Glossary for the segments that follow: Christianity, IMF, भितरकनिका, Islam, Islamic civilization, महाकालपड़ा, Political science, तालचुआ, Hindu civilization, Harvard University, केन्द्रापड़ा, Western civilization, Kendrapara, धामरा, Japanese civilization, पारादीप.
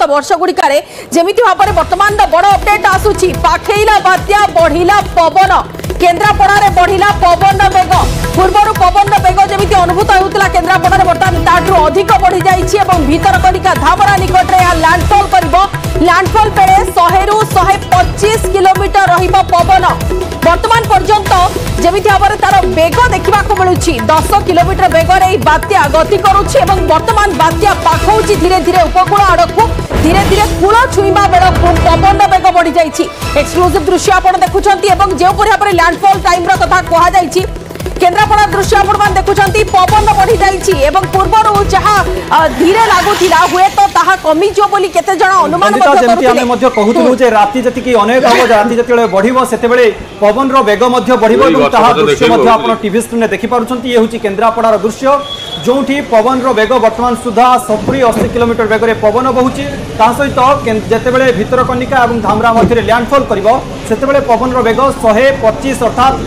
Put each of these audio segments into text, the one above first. विगत वर्ष गुड़िकार जमीती भाव में बर्तमान बड़ अपडेट आसूची पाखेला बात्या बढ़िला पवन केन्द्रापड़े बढ़िला पवन बेग पूर्वर पवन बेग जमी अनुभूत होता केन्द्रापड़ा बर्तमान ताठू अधिक बढ़ी जाइए और भितरकनिका धामरा निकटने लैंडफॉल कर लैंडफॉल बेले 100 ରୁ 125 किलोमीटर रहिबा पवन वर्तमान पर्यंत जमी भाव तार बेग देखा मिलूँ 10 किलोमीटर बेगर यह बात्या गति करुँचे और बर्तमान बात्या पाखौची धीरे धीरे उपकूल आड़क धीरे धीरे कूल छुईवा बेलू पवन बेग बढ़ी जाइए। एक्सक्लूसिव दृश्य आप देखुं जो भाव में लैंडफॉल टाइम कथा कहुई केन्द्रापड़ा दृश्य आप देखुं पवन बढ़ी जाइए पूर्वर जहाँ धीरे लगुला हुए तो ताहा कमीजो बोली केते जणा अनुमान कहूँ जे राति जति अनेक हम राति जो बढ़ से पवन रेग बढ़ दृश्य टीवी स्क्रीन में देखिपुं। ये हूँ केन्द्रापड़ार दृश्य जोठी पवन रेग बर्तमान सुधा 70-80 किलोमीटर बेगर पवन बहुची सहित जितेबाला भितरकनिका और धामरा मध्य लैंडफॉल करते पवन रेग 125 अर्थात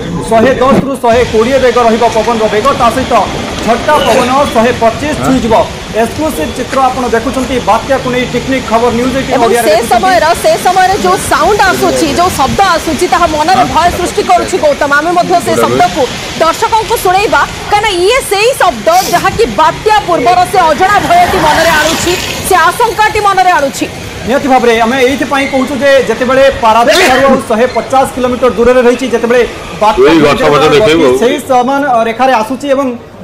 110 ରୁ 120 बेग रहा पवन रेग सहित झटका पवन 125 छुईव। एक्सक्लूसिव चित्र आप देखुं बात्या को नहीं टेक्निक खबर न्यूज से समय जो साउंड आसूची जो शब्द आसूची मन में भय सृष्टि करुच्ची गौतम आम से शब्द को दर्शकों को शुणेवा कहीं ये से ही शब्द जहाँकि बात्या पूर्वर से अजणा भय की मन में आणुची से आशंकाटी मन में आणुची निहत भाव में आम यही कहूँ जितेबाला पारादीप 150 किलोमीटर दूर रही बात्या समान रेखार आसूची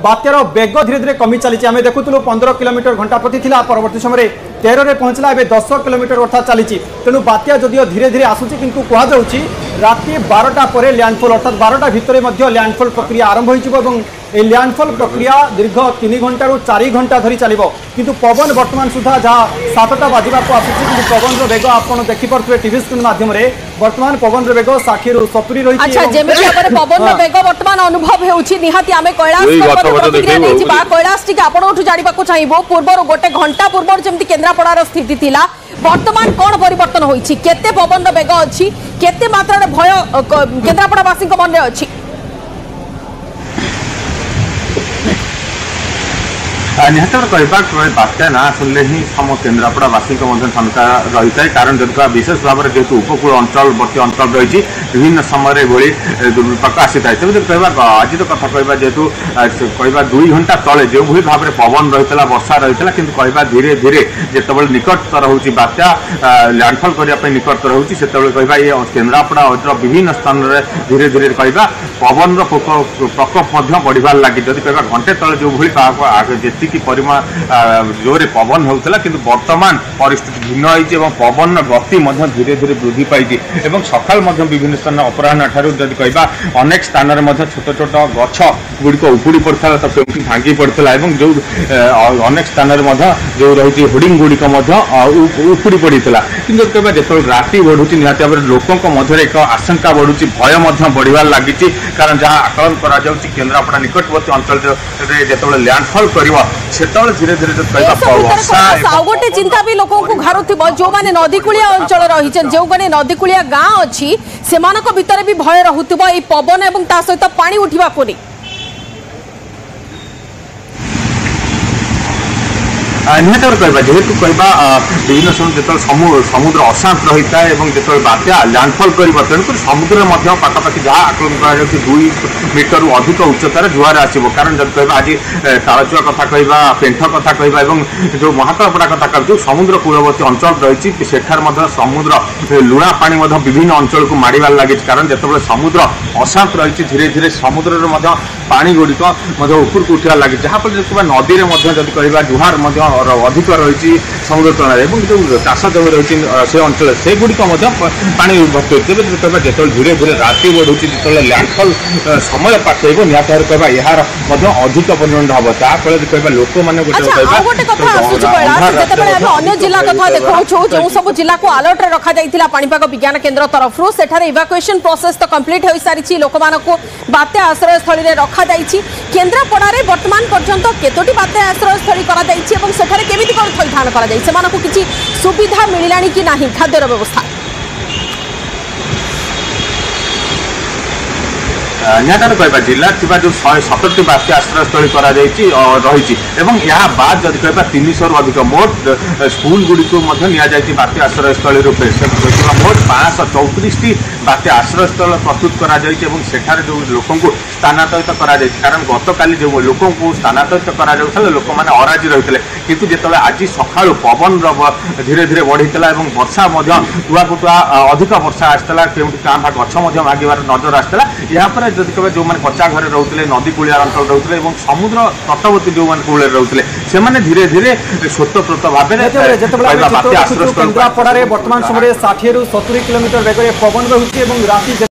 बात्यार बेग धीरे धीरे कमी चली आम देखुलू 15 किलोमीटर घंटा प्रति था परवर्ती समय 13 में पहुंचला 10 किलोमीटर अर्थात चली तेणु बात्या जदिव धीरे धीरे आसूची किंतु कहु राति 12टा पर लैंडफॉल अर्थात 12टा भितर लैंडफॉल प्रक्रिया आरंभ हो लैंडफॉल प्रक्रिया दीर्घ 3 घंटा ରୁ 4 घंटा धरी चलो किंतु पवन वर्तमान सुधा जहाँ 7टा बाजिबा को आसूची पवन रेग आप देखिपे टीवी स्क्रीन माध्यम वर्तमान पवन रेग 60 ରୁ 70 रही अच्छा जेमि आपरे पवन रेग वर्तमान अनुभव हेउछि निहाती आमे कैलाश प्रतिक्रिया देछि बा कैलाश टिक आपनोठु जानिबा को चाहिबो पूर्वर गोटे घंटा पूर्वर जेमि केन्द्रापड़ार स्थिति थिला वर्तमान कोन परिवर्तन होइछि केते पवन रेग अछि केते मात्रा रे भय केन्द्रापड़ावासी को मन रे अछि निहत कह बात्या ना शुणिले ही सम केन्द्रापड़ावासी शंका रही है कारण जब विशेष भाव में जेहतु उपकूल अंचलवर्ती अंचल रही विभिन्न समय भोली दुर्विपाक आसी था तेज कह आज कथा कह जेहतु कह 2 घंटा तले जो भी भाव में पवन रही वर्षा रही कि कह धीरे धीरे जिते निकटतर होती बात्या लैंडफॉल करने निकटतर होती से कह ये केन्द्रापड़ा विभिन्न स्थान में धीरे धीरे कह पवन प्रकोप बढ़ार लगी जब कह घंटे तले जो भाई जी कि परिमाण जोरे पवन होता कि वर्तमान परिस्थिति भिन्न हो पवन गति धीरे धीरे वृद्धि पाई सकाल विभिन्न स्थान अपराह्न ठार् जब कह अनेक स्थान में छोट छोट गुड़िक उपुड़ी पड़ता तो क्योंकि भांगी पड़ता जो अनेक स्थान में जो रही होर्डिंग गुड़िक उपुड़ी पड़ता कि कह जो राति बढ़ू निहत भाव में लोकों मध्य एक आशंका बढ़ू भय बढ़ार लगी कारण जहाँ आकलन केन्द्रापड़ा निकटवर्ती अंचल जो लैंडफॉल कर धीरे धीरे गोटे चिंता भी लोक घर जो मैंने नदीकूलिया अंचल रही जो मैंने नदीकूलिया गाँव अच्छी से भीतर भी भय रुक पवन और सहित पानी उठा को नहीं निहत कह जेहेतु कह विभिन्न समय जो समुद्र अशांत रही था जो बात्या लैंडफॉल कर तेणुक समुद्र में पखापाखि जहाँ आकलन कर 2 मीटर रू अधिक उच्चतार जुआर आसो कारण जब कह आज तालचुआ कथा कह पेंठ कथा कह जो महाकालपड़ा कथा कह समुद्र कूलवर्ती अंचल रही सेठार समुद्र लुणा पानी विभिन्न अंचल को माड़बार लगी कारण जो समुद्र अशांत रही धीरे धीरे समुद्र पानी गुड़िक उपरकू उठार लगी जहाँफल नदी में कह जुहार अधिक रही समुद्र तुलन जो चाष जमी रही से अंचल से गुड़िक पानी भर्ती होती है तेज कह जो धीरे धीरे राति बढ़ू जो लैंडफॉल समय पकड़ निहत भाव में यार अधिक परिमाण हम ताफल कह लोक मैंने जिला कथा देखा जो सब जिला को आलर्ट रखा पानीपाग विज्ञान केन्द्र तरफ सेठारे इवाकुएशन प्रोसेस तो कंप्लीट हो सारी लोक मानक बात्या आश्रय स्थल में रखा केन्द्रापड़ा बर्तमान पर्यंत केतोटी बात्या आश्रय स्थल कर केमिति कौन थैथान कर किसी सुविधा मिलला कि ना खाद्यर व्यवस्था निहतान कह जिला जो 170 बात्या आश्रयस्थल रही या बाद जब कह 300 अधिक मोट स्कूल गुड़िको बात्या आश्रयस्थल रूपे मोट 534 बात्या आश्रयस्थल प्रस्तुत कर लोक स्थानांतरित कारण गत काली जो लोक स्थानांतरित कर लोक मैंने अराजी रही है कि जो आज सका पवन धीरे धीरे बढ़ीता और वर्षा कुआकुआ अधिक वर्षा आसाला कौटी काँ भाग गछ मागवार नजर आसाला यापर जब कह जो कच्चा घर रोते नदी कूलिया अंचल रोते समुद्र तटवर्ती जो कूल रोते से धीरे धीरे स्वतप्रत भाव में केन्द्रापड़ा बर्तमान समय 60 ରୁ 70 किलोमीटर वेगर पवन रोचे राति